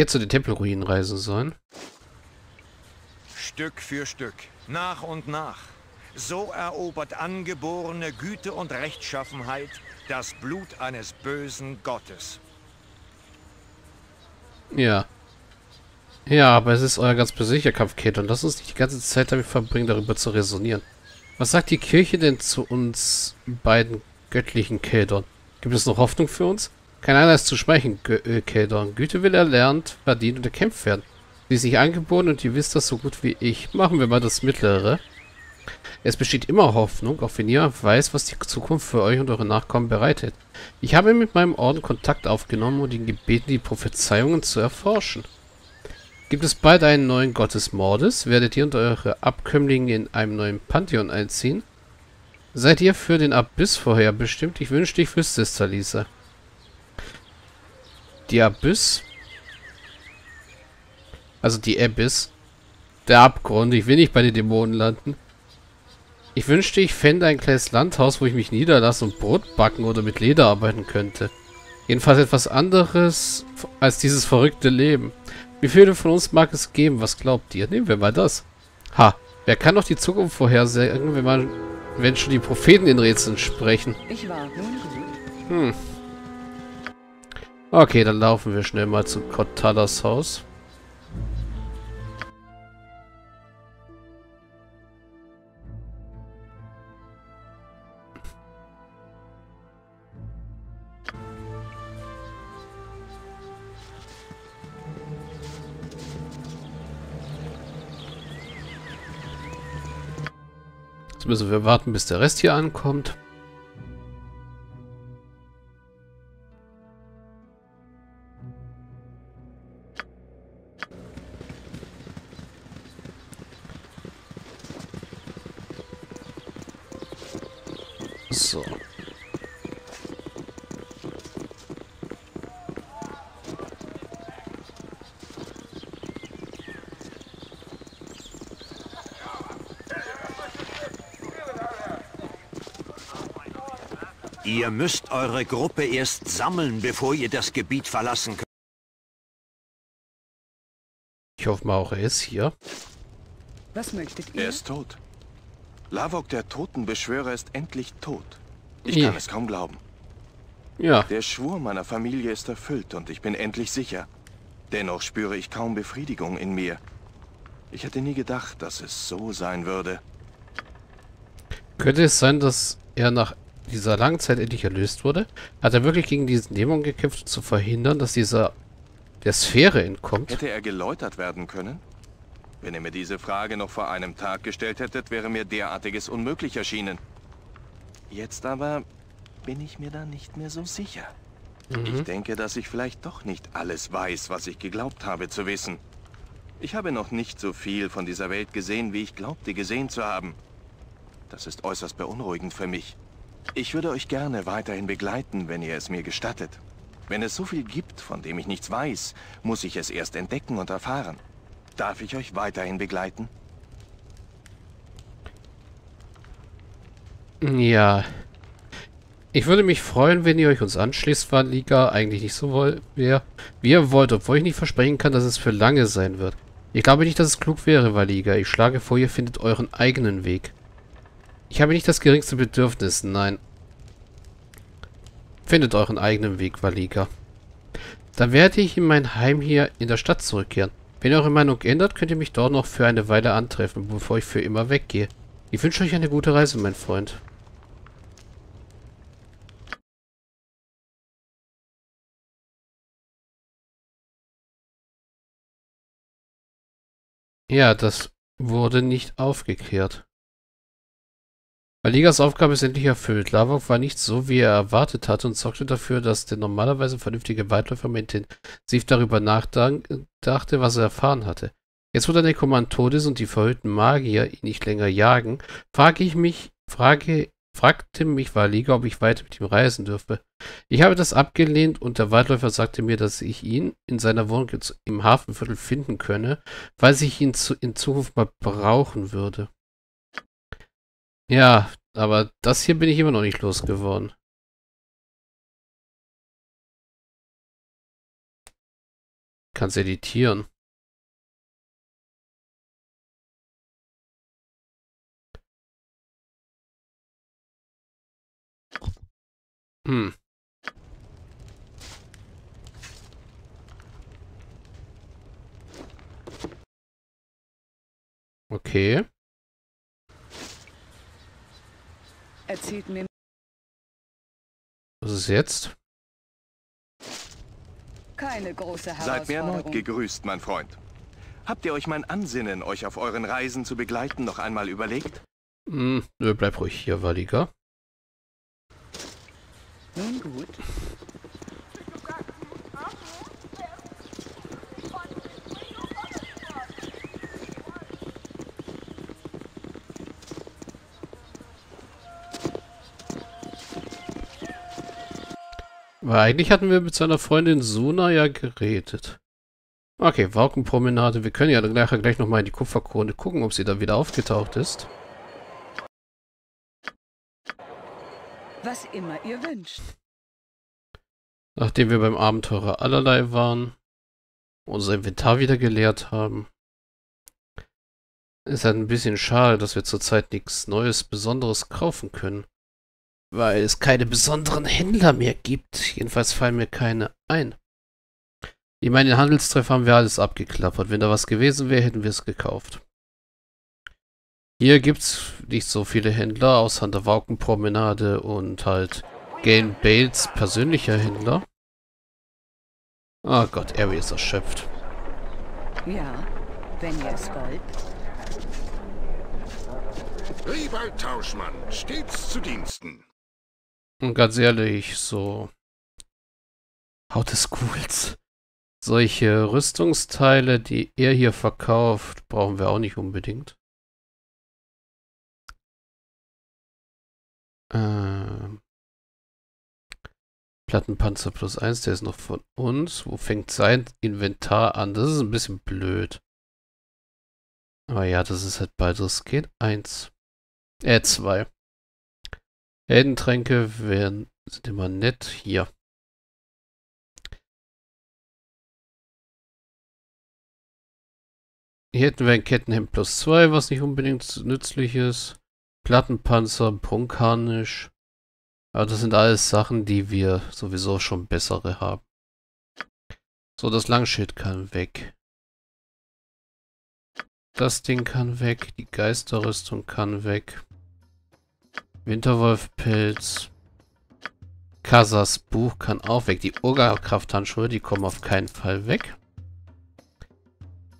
jetzt zu den Tempelruinen reisen sollen. Stück für Stück, nach und nach. So erobert angeborene Güte und Rechtschaffenheit das Blut eines bösen Gottes. Ja. Ja, aber es ist euer ganz persönlicher Kampf, Keldorn. Lass uns nicht die ganze Zeit damit verbringen, darüber zu resonieren. Was sagt die Kirche denn zu uns beiden göttlichen Keldorn? Gibt es noch Hoffnung für uns? Kein einer ist zu sprechen, Keldorn. Güte will erlernt, verdient und erkämpft werden. Sie ist nicht angeboren und ihr wisst das so gut wie ich. Machen wir mal das Mittlere. Es besteht immer Hoffnung, auch wenn niemand weiß, was die Zukunft für euch und eure Nachkommen bereitet. Ich habe mit meinem Orden Kontakt aufgenommen und ihn gebeten, die Prophezeiungen zu erforschen. Gibt es bald einen neuen Gott des Mordes? Werdet ihr und eure Abkömmlinge in einem neuen Pantheon einziehen? Seid ihr für den Abyss vorher bestimmt? Ich wünschte, ich wüsste es, Talisa. Die Abyss? Also die Abyss. Der Abgrund. Ich will nicht bei den Dämonen landen. Ich wünschte, ich fände ein kleines Landhaus, wo ich mich niederlassen und Brot backen oder mit Leder arbeiten könnte. Jedenfalls etwas anderes als dieses verrückte Leben. Wie viele von uns mag es geben? Was glaubt ihr? Nehmen wir mal das. Ha, wer kann doch die Zukunft vorhersagen, wenn schon die Propheten in Rätseln sprechen? Hm. Okay, dann laufen wir schnell mal zu Kotalas Haus. Jetzt müssen wir warten, bis der Rest hier ankommt. So. Ihr müsst eure Gruppe erst sammeln, bevor ihr das Gebiet verlassen könnt. Ich hoffe mal auch, er ist hier. Was möchtet ihr? Er ist tot. Lavok, der Totenbeschwörer, ist endlich tot. Ich kann es kaum glauben. Ja. Der Schwur meiner Familie ist erfüllt und ich bin endlich sicher. Dennoch spüre ich kaum Befriedigung in mir. Ich hätte nie gedacht, dass es so sein würde. Könnte es sein, dass er nach dieser langen Zeit endlich erlöst wurde? Hat er wirklich gegen diesen Dämon gekämpft, um zu verhindern, dass dieser der Sphäre entkommt? Hätte er geläutert werden können? Wenn ihr mir diese Frage noch vor einem Tag gestellt hättet, wäre mir derartiges unmöglich erschienen. Jetzt aber bin ich mir da nicht mehr so sicher. Mhm. Ich denke, dass ich vielleicht doch nicht alles weiß, was ich geglaubt habe zu wissen. Ich habe noch nicht so viel von dieser Welt gesehen, wie ich glaubte gesehen zu haben. Das ist äußerst beunruhigend für mich. Ich würde euch gerne weiterhin begleiten, wenn ihr es mir gestattet. Wenn es so viel gibt, von dem ich nichts weiß, muss ich es erst entdecken und erfahren. Darf ich euch weiterhin begleiten? Ja. Ich würde mich freuen, wenn ihr euch uns anschließt, Valiga. Eigentlich nicht so wie ihr wollt, obwohl ich nicht versprechen kann, dass es für lange sein wird. Ich glaube nicht, dass es klug wäre, Valiga. Ich schlage vor, ihr findet euren eigenen Weg. Ich habe nicht das geringste Bedürfnis, nein. Findet euren eigenen Weg, Valiga. Dann werde ich in mein Heim hier in der Stadt zurückkehren. Wenn ihr eure Meinung ändert, könnt ihr mich dort noch für eine Weile antreffen, bevor ich für immer weggehe. Ich wünsche euch eine gute Reise, mein Freund. Ja, das wurde nicht aufgeklärt. Valigas Aufgabe ist endlich erfüllt. Lavok war nicht so, wie er erwartet hatte und sorgte dafür, dass der normalerweise vernünftige Weitläufer intensiv darüber nachdachte, was er erfahren hatte. Jetzt, wo der Nekromant tot ist und die verhüllten Magier ihn nicht länger jagen, fragte mich Valiga, ob ich weiter mit ihm reisen dürfe. Ich habe das abgelehnt und der Weitläufer sagte mir, dass ich ihn in seiner Wohnung im Hafenviertel finden könne, weil ich ihn in Zukunft mal brauchen würde. Ja, aber das hier bin ich immer noch nicht losgeworden. Kannst editieren. Hm. Okay. Erzählt mir. Was ist jetzt? Keine große Herausforderung. Seid mir erneut gegrüßt, mein Freund. Habt ihr euch mein Ansinnen, euch auf euren Reisen zu begleiten, noch einmal überlegt? Hm, nö, bleib ruhig hier, Valiga. Nun gut. Weil eigentlich hatten wir mit seiner Freundin Suna ja geredet. Okay, Waukenpromenade. Wir können ja gleich nochmal in die Kupferkrone gucken, ob sie da wieder aufgetaucht ist. Was immer ihr wünscht. Nachdem wir beim Abenteurer allerlei waren, unser Inventar wieder geleert haben. Ist halt ein bisschen schade, dass wir zurzeit nichts Neues, Besonderes kaufen können. Weil es keine besonderen Händler mehr gibt. Jedenfalls fallen mir keine ein. Ich meine, den Handelstreff haben wir alles abgeklappert. Wenn da was gewesen wäre, hätten wir es gekauft. Hier gibt es nicht so viele Händler, außer an der Waukenpromenade und halt Gaylen Bayles persönlicher Händler. Oh Gott, Aerie ist erschöpft. Ja, wenn ihr es wollt. Ribald Tauschmann, stets zu Diensten. Und ganz ehrlich, so Haut des Ghouls. Solche Rüstungsteile, die er hier verkauft, brauchen wir auch nicht unbedingt. Plattenpanzer +1, der ist noch von uns. Wo fängt sein Inventar an? Das ist ein bisschen blöd. Aber ja, das ist halt Baldur's Gate 1. 2. Heldentränke sind immer nett hier. Hier hätten wir ein Kettenhemd +2, was nicht unbedingt nützlich ist. Plattenpanzer, Prunkharnisch. Aber das sind alles Sachen, die wir sowieso schon bessere haben. So, das Langschild kann weg. Das Ding kann weg. Die Geisterrüstung kann weg. Winterwolfpilz. Kasas Buch kann auch weg. Die Urgerkrafthandschuhe, die kommen auf keinen Fall weg.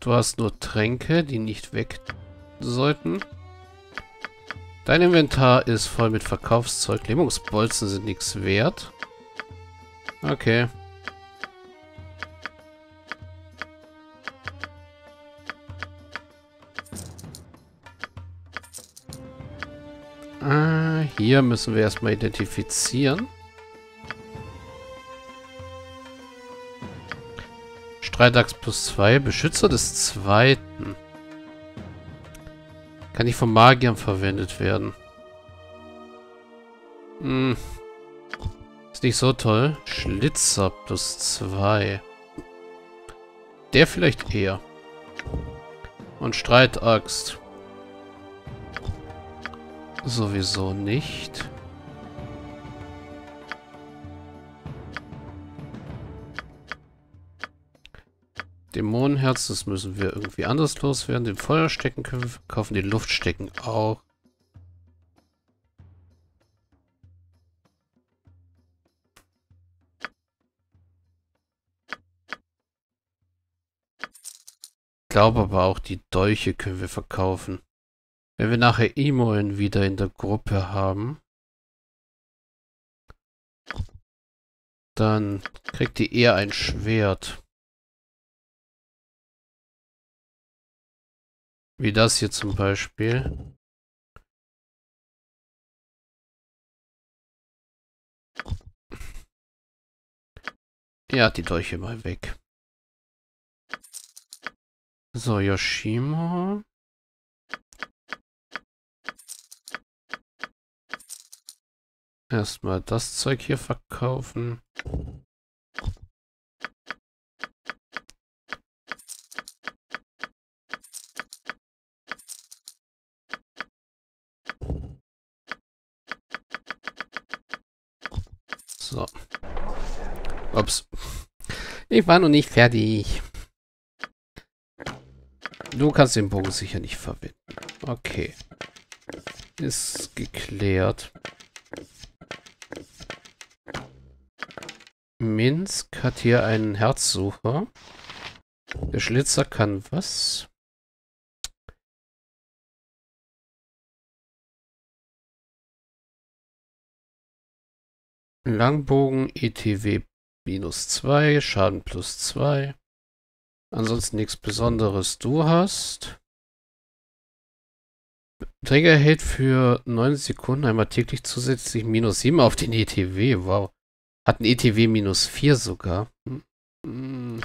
Du hast nur Tränke, die nicht weg sollten. Dein Inventar ist voll mit Verkaufszeug. Lähmungsbolzen sind nichts wert. Okay. Hier müssen wir erstmal identifizieren. Streitachs +2, Beschützer des Zweiten. Kann nicht von Magiern verwendet werden. Hm. Ist nicht so toll. Schlitzer +2. Der vielleicht eher. Und Streitaxt. Sowieso nicht. Dämonenherz, das müssen wir irgendwie anders loswerden. Den Feuerstecken können wir verkaufen, den Luftstecken auch. Ich glaube aber auch, die Dolche können wir verkaufen. Wenn wir nachher Imoen wieder in der Gruppe haben, dann kriegt die eher ein Schwert. Wie das hier zum Beispiel. Ja, die Dolche mal weg. So, Yoshimo. Erstmal das Zeug hier verkaufen. Ups. Ich war noch nicht fertig. Du kannst den Bogen sicher nicht verbinden. Okay. Ist geklärt. Minsk hat hier einen Herzsucher. Der Schlitzer kann was? Langbogen, ETW -2, Schaden +2. Ansonsten nichts Besonderes. Du hast... Träger hält für 9 Sekunden einmal täglich zusätzlich -7 auf den ETW. Wow. Hat ein ETW -4 sogar. Hm.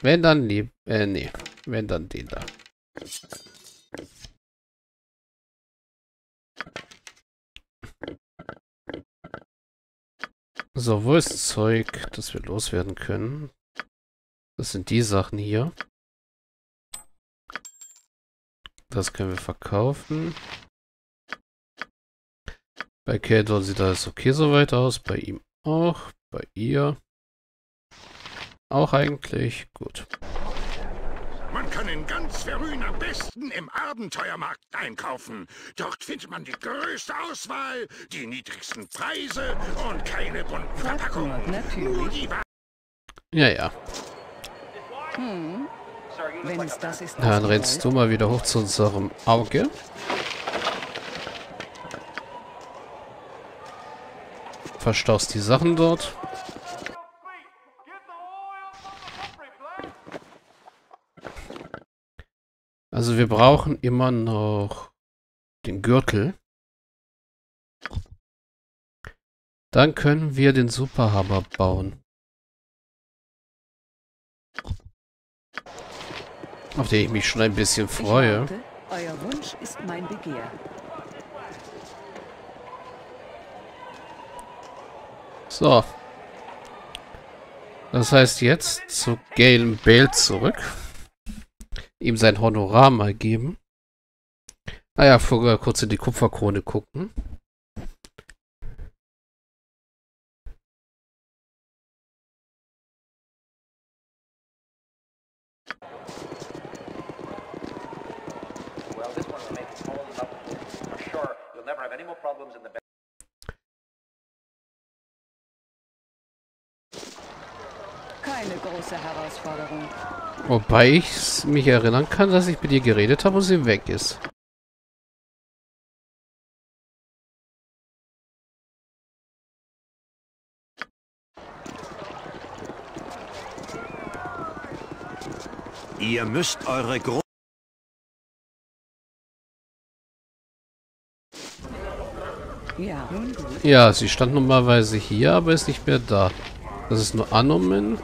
Wenn dann... nee. Wenn dann den da. So, wo ist Zeug, das wir loswerden können? Das sind die Sachen hier. Das können wir verkaufen. Bei Keldorn sieht alles okay soweit aus. Bei ihm auch. Bei ihr. Auch eigentlich. Gut. Man kann in ganz Vermün am besten im Abenteuermarkt einkaufen. Dort findet man die größte Auswahl, die niedrigsten Preise und keine bunten Verpackungen. Nur die Waren. Ja, ja. Hm. Dann rennst du mal wieder hoch zu unserem Auge. Verstaust die Sachen dort. Also wir brauchen immer noch den Gürtel. Dann können wir den Superhammer bauen. Auf den ich mich schon ein bisschen freue. Ich warte, euer Wunsch ist mein Begehr. So. Das heißt jetzt zu Gaylen Bayle zurück. Ihm sein Honorar mal geben. Naja, vorher kurz in die Kupferkrone gucken. Keine große Herausforderung. Wobei ich mich erinnern kann, dass ich mit ihr geredet habe und sie weg ist. Ihr müsst eure Gro... Ja, sie stand normalerweise hier, aber ist nicht mehr da. Das ist nur Anomen.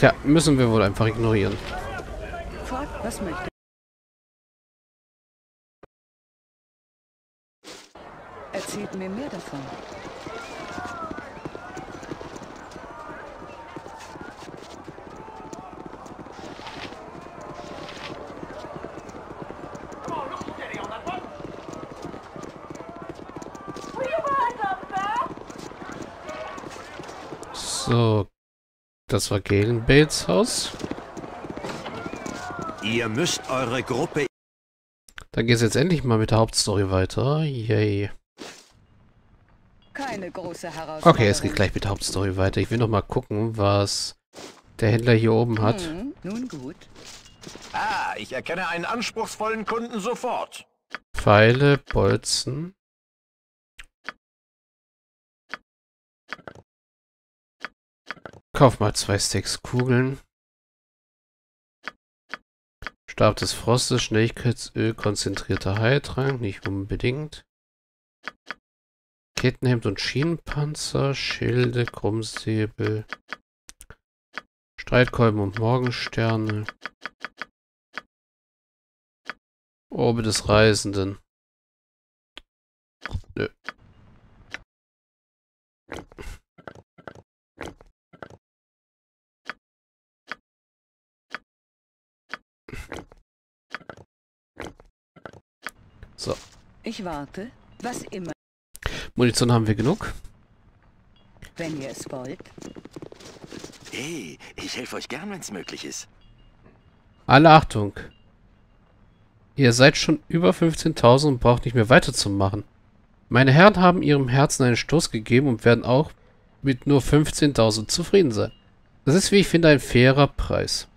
Tja, müssen wir wohl einfach ignorieren. Erzählt mir mehr davon. So, das war Gaylen Bayles Haus. Ihr müsst eure Gruppe... Dann geht's jetzt endlich mal mit der Hauptstory weiter. Yay. Keine große Herausforderung. Okay, es geht gleich mit der Hauptstory weiter. Ich will noch mal gucken, was der Händler hier oben hat. Nun gut. Ah, ich erkenne einen anspruchsvollen Kunden sofort. Pfeile, Bolzen. Kauf mal 2 Stacks Kugeln. Stab des Frostes, Schnelligkeitsöl, konzentrierter Heiltrank, nicht unbedingt. Kettenhemd und Schienenpanzer, Schilde, Krummsäbel, Streitkolben und Morgensterne. Orbe des Reisenden. Nö. So. Ich warte, Was immer. Munition haben wir genug. Wenn ihr es wollt. Hey, ich helfe euch gern, wenn es möglich ist. Alle Achtung. Ihr seid schon über 15.000 und braucht nicht mehr weiterzumachen. Meine Herren haben ihrem Herzen einen Stoß gegeben und werden auch mit nur 15.000 zufrieden sein. Das ist, wie ich finde, ein fairer Preis.